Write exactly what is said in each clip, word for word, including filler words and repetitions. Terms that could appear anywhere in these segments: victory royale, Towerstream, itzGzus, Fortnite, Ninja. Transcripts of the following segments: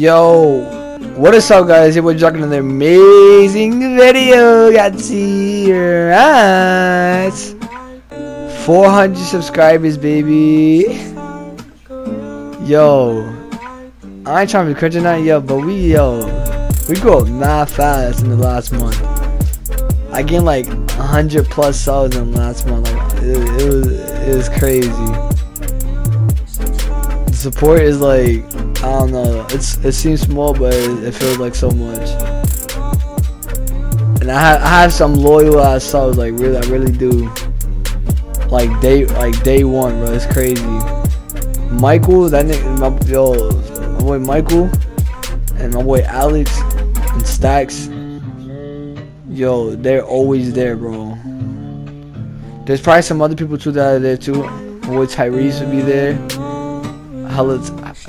Yo, what is up guys, here we're back with another amazing video. That's here at four hundred subscribers, baby. Yo, I ain't trying to be cringe or not, yo, but we, yo, we grew up not fast in the last month. I gained like one hundred plus subs in the last month, like, it, it, was, it was crazy. The support is like, I don't know, it's it seems small, but it, it feels like so much. And I have, I have some loyal ass subs, like really, I really do. Like day, like day one, bro, it's crazy. Michael, that nigga, my, yo, my boy Michael, and my boy Alex, and Stacks, yo, they're always there, bro. There's probably some other people too that are there too. My boy Tyrese would be there. Hella,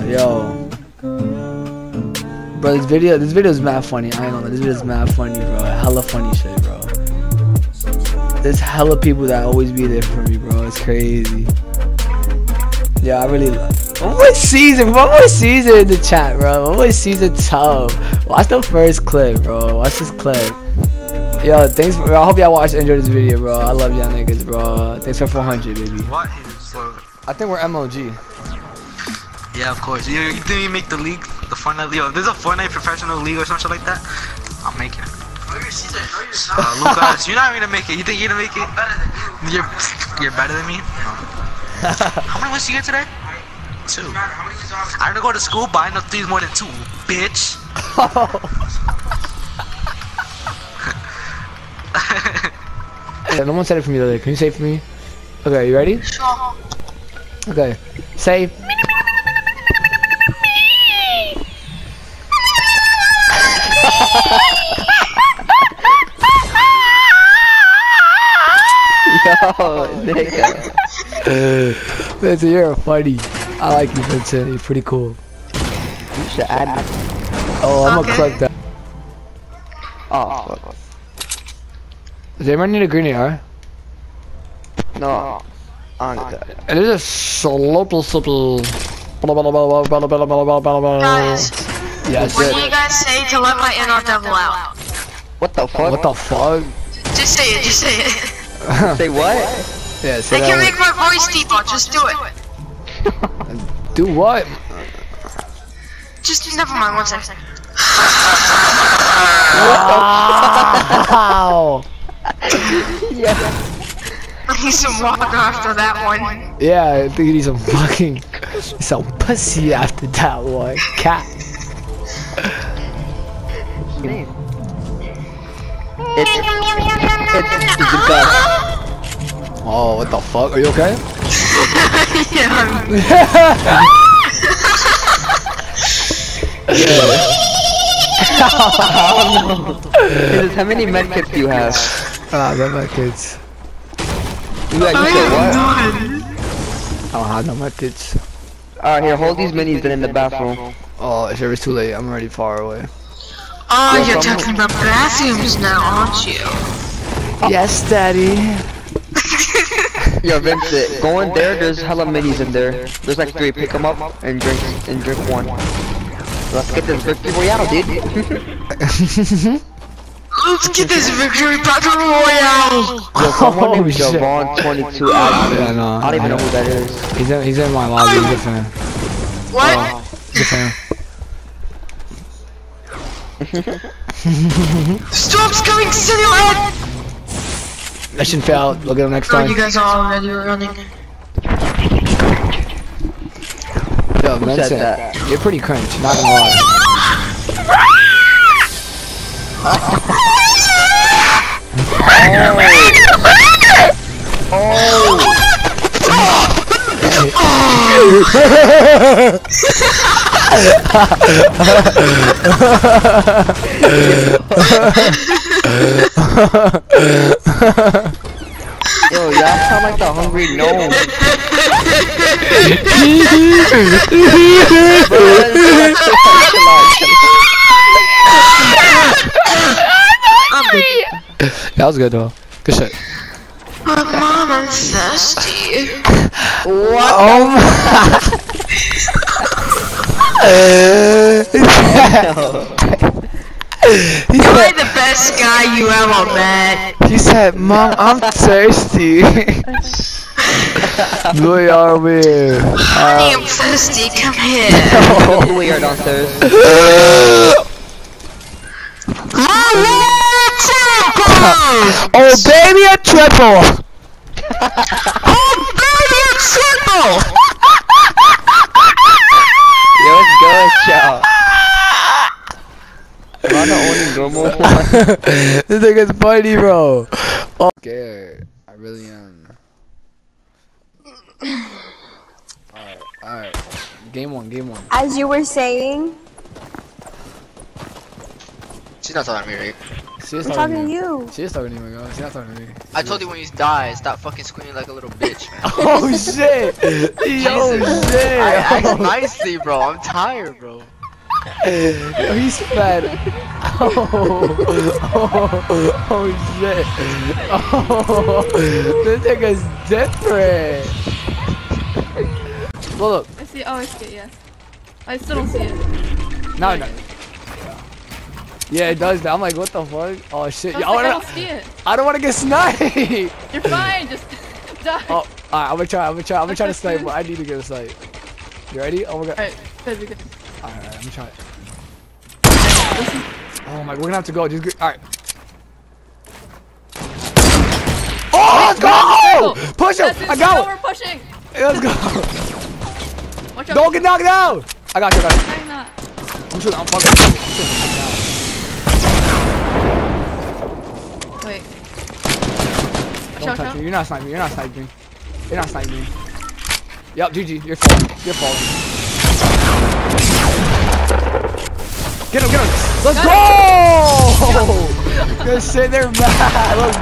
yo. Bro, this video, this video is mad funny. I ain't gonna lie, this video is mad funny, bro. Hella funny shit, bro. There's hella people that always be there for me, bro. It's crazy. Yeah, I really love it. What season? What season in the chat, bro? What season tough? Watch the first clip, bro. Watch this clip. Yo, thanks for. I hope y'all watched and enjoyed this video, bro. I love y'all niggas, bro. Thanks for four hundred, baby. What is slow? I think we're M O G. Yeah, of course. You, you didn't even make the league, the Fortnite league. If there's a Fortnite professional league or something like that, I'll make it. Oh, you're Caesar. Oh, you're Caesar. Uh, Lucas, you're not gonna make it. You think you're gonna make it? I'm better than you. You're, you're better than me? No. How many wins did you get today? Two. I didn't go to school, but I know three's more than two, bitch. Yeah, no one said it for me the other day. Can you say it for me? Okay, you ready? Sure. Okay, say. Yo, nigga. uh, Vincent, you're funny. I like you, Vincent. You're pretty cool. You should add me. Oh, I'm okay. Gonna clip that. Oh, fuck. Does anyone need a green A R? No. I'm dead. It is a slopple, slopple. Guys. Yes, what do you guys say to let my inner devil out? What the fuck? What the fuck? Just say it, just say it. Say what? Yeah, say they can make my voice deeper, just do it. Do what? Just never mind, one second. Wow! Yeah. I need some water after that one. Yeah, I think you need some fucking some pussy after that one. Cat. It's It's, it's the best. Oh, what the fuck? Are you okay? Yeah, I'm yeah. Oh, no. How many medkits do you have? Ah, no medkits. You got you said what? I don't have no medkits. Alright, here, hold these minis then in the bathroom. Oh, it's already too late. I'm already far away. Oh, you're, you're talking about bathrooms now, aren't you? Yes, daddy. Yo, Vincent, go in there. There's hella minis in there. There's like three. Pick them up and drink and drink one. Let's get this victory royale, dude. Let's get this victory royale. Yo, someone named Javon twenty-two. I don't even know who that is. He's in, he's in my lobby. He's a fan. What? Uh, he's a fan. Storm's coming to your head. I shouldn't fail. Look at him next time. Oh, you guys are already running. Yo, Vincent, that? You're pretty cringe. Not gonna lie. Oh. Yo, y'all sound like the hungry gnome. That was good though. Good shit. My mom, I'm thirsty. What? Oh my. You are the best guy you ever met. He said, Mom, I'm thirsty. Louis, are we? Honey, I'm thirsty, come here. We are not thirsty. Oh, baby, a triple. Oh, baby, a triple. Yo, let's go, child. I'm not normal. This nigga's funny, bro. Oh, scared. I really am. Alright, alright. Game one, game one. As you were saying. She's not talking to me, right? She's talking, talking to you. She is talking to me, girl. She's not talking to me. She I told you when you die, stop fucking squinting like a little bitch, man. Oh shit! Oh shit! I act nicely, bro. I'm tired, bro. Yo, he's fat. Oh, oh, oh, oh shit. Oh, this nigga's different. Look. I see, oh, I see it, yeah. I still don't see it. No, no. Yeah, it does that. I'm like, what the fuck? Oh shit. I, Yo, like, I, wanna, I don't see it. I don't want to get sniped. You're fine, just die. Oh, alright, I'm gonna try, I'm gonna try, I'm gonna try to snipe, but I need to get a snipe. You ready? Oh my god. Alright, good, good. Alright, alright, let me try it. Oh my, we're gonna have to go. Just get, alright. Oh, let's go! Push him! I got him! Let's go! Don't get knocked down! I got you, I got you. I'm not. I'm shooting, I'm fucking. Wait. Don't touch me. You're not sniping. You're not sniping. You're not sniping. Yup, G G. Your fault. Your fault. Get him, get him! Let's go! Go! Good shit, they're mad! Let's,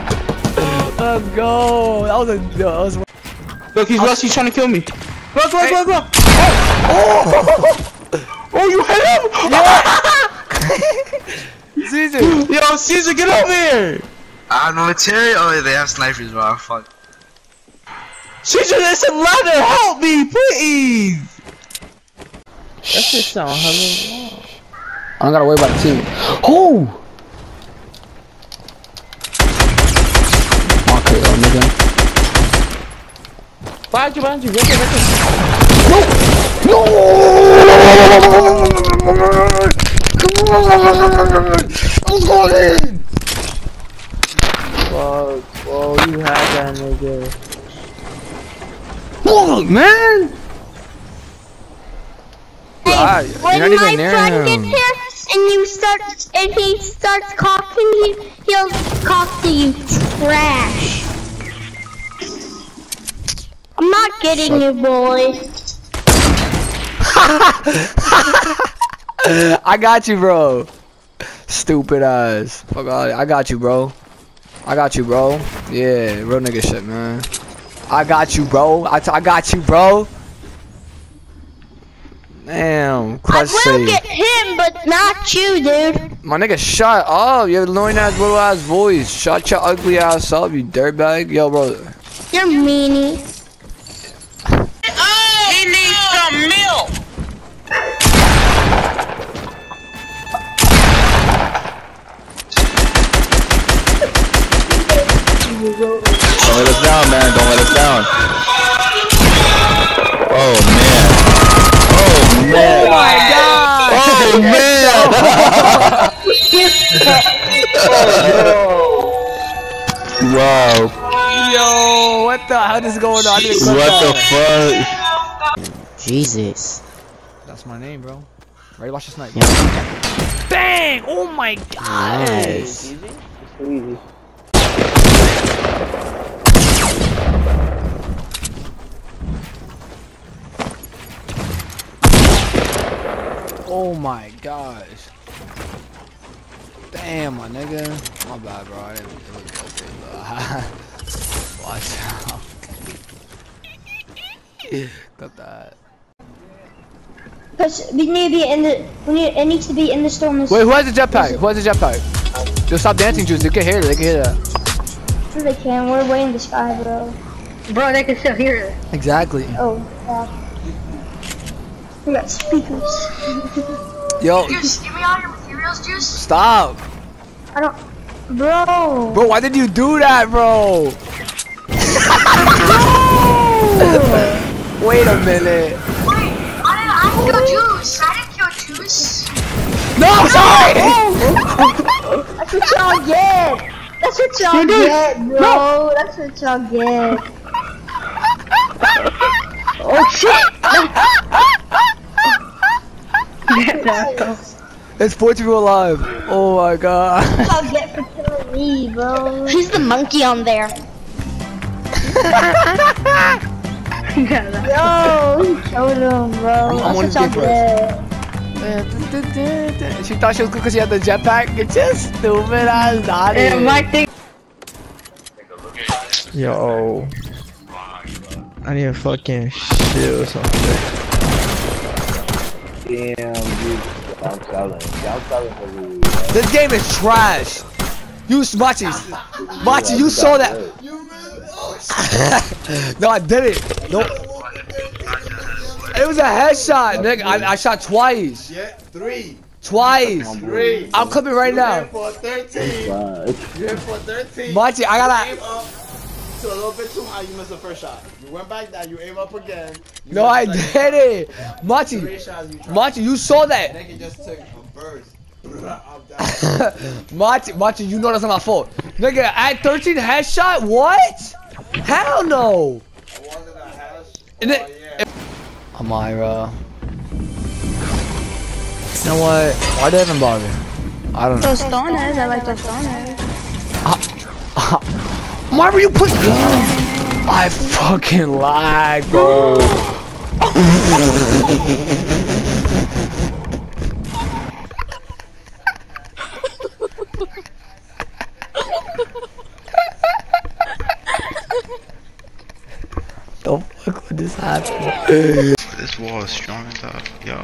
let's go! That was a... That was a Look, he's rushed, he's trying to kill me! Rush, rush, rush, rush! Oh! Oh, you hit him! Yeah! Caesar! Yo, Caesar, get over here! I don't know, it's here. Oh, they have snipers, bro. Fuck. Caesar, there's a ladder! Help me, please! That shit sound hello. I don't gotta worry about the team. Oh! Okay, oh nigga. Behind you, behind you, get there, get there. No! No! Come on! I'm going in! Fuck. Whoa, you had that nigga. Fuck, man! Wow, when my friend gets here and you start and he starts coughing, he, he'll cough to you trash. I'm not getting Suck. you, boy. I got you, bro. Stupid ass. Fuck all. I got you, bro. I got you, bro. Yeah, real nigga shit, man. I got you, bro. I, t I got you, bro. Damn, I will get him, but not you, dude. My nigga, shut up. Your annoying ass little ass voice. Shut your ugly ass up, you dirtbag. Yo, bro. You're meanie. Oh, he needs some milk. Don't let us down, man. Don't let us down. Oh, man. Oh, oh my god! Oh man! Oh, no. Wow. Yo, what the hell is going on? What the fuck? Jesus. That's my name, bro. Ready, watch this night. Yeah. Bang! Oh my god! Nice. Easy. Oh my gosh. Damn, my nigga. My bad, bro. I didn't really go for it, though. Watch out. Got that. Because we need to be in the. We need, it needs to be in the storm. Wait, who has a jetpack? Who has a jetpack? Just stop dancing, Juice. They can hear it. They can hear that. Sure they can. We're way in the sky, bro. Bro, they can still hear it. Exactly. Oh, yeah. We got speakers. Yo. Juice, give me all your materials, Juice. Stop. I don't. Bro. Bro, why did you do that, bro? No. Wait a minute. Wait, I didn't kill Juice. I didn't kill Juice. No, I'm sorry. No. That's what y'all get. That's what y'all get, bro. No. That's what y'all get. Oh shit! It's four people alive. Oh my god. I'll get for killing me, bro. He's the monkey on there. Yo, he killed him, bro. I'm on his dick first. She thought she was good because she had the jetpack. It's just stupid ass naughty. Yeah, my thing. Yo. I need a fucking shield or something. Damn, dude. I'm telling. I'm telling for this game is trash. You Machi. Machi, you saw that. No, I did it. No. It was a headshot, nigga. I, I shot twice. Yeah, three. Twice. Three. I'm coming right now. You're for thirteen. You're for thirteen. Machi, I gotta. So a little bit too high, you missed the first shot. You went back down, you aim up again. No, I did it! Machi! Machi, you saw that! Nigga just took a burst. Machi, Machi, you know that's not my fault. Nigga, I had thirteen headshot? What? Hell no! I wasn't a hash. And it, oh, yeah. Amira. You know what? Why did I even bother? I don't know. Those stoners, I like those stoners. Why were you pushing? I fucking lied, bro. Don't fuck with this happen. This wall is strong as up, yo.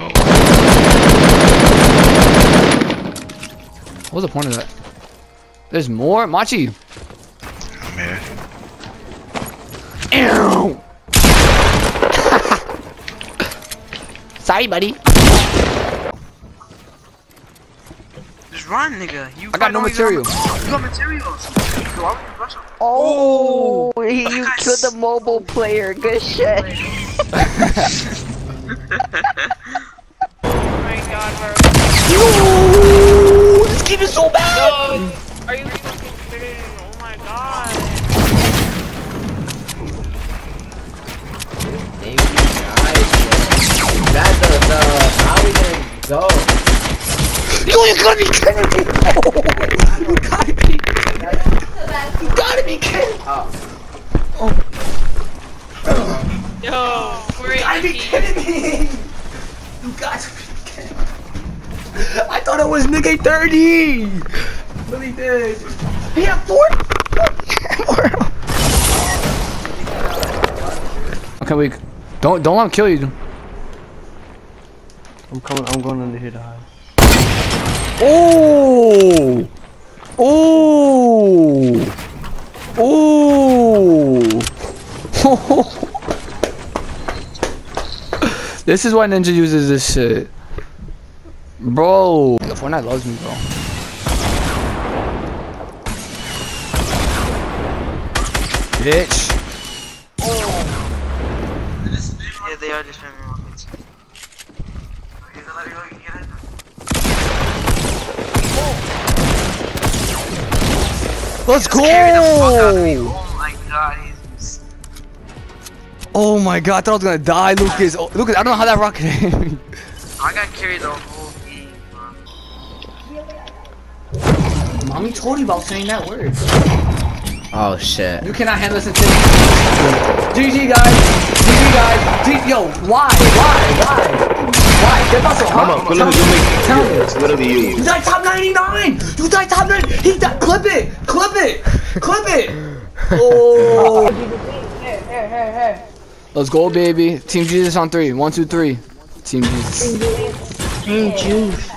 What was the point of that? There's more, Machi. Man. Ew. Sorry, buddy. Just run, nigga. You I got no material. Have, you got materials. Oh, oh he, you killed the mobile player. Good shit. Oh my god, bro. This game is so bad. No. Are you fucking kidding? Oh my god. That's the, the, how we gonna go? Yo, you gotta be kidding me! Oh, you gotta be kidding me! You gotta be kidding me! Oh. Oh. Yo, you gotta be kidding me! You gotta be kidding me! I thought it was nigga thirty! But he did. He had four? Okay, we don't don't let him kill you. I'm coming. I'm going under here to hide. Oh, oh, oh! This is why Ninja uses this shit, bro. Fortnite loves me, bro. Bitch. Yeah, they are just running around. Let's go! Oh my god, he's... Oh my god, I thought I was gonna die, Lucas. Oh, Lucas, I don't know how that rocket hit. I got carried the whole game, bro. Mommy told you about saying that word. Oh shit. You cannot handle this until... G G guys! G G guys! G Yo, why? Why? Why? Why? They're not so hard. Come on, tell me. Tell me. It's literally you. You died top ninety-nine. You died top ninety. He died. Clip it. Clip it. Clip it. Oh. Hey, hey, hey, hey. Let's go, baby. Team Jesus on three. One, two, three. Team Jesus. Team Jesus.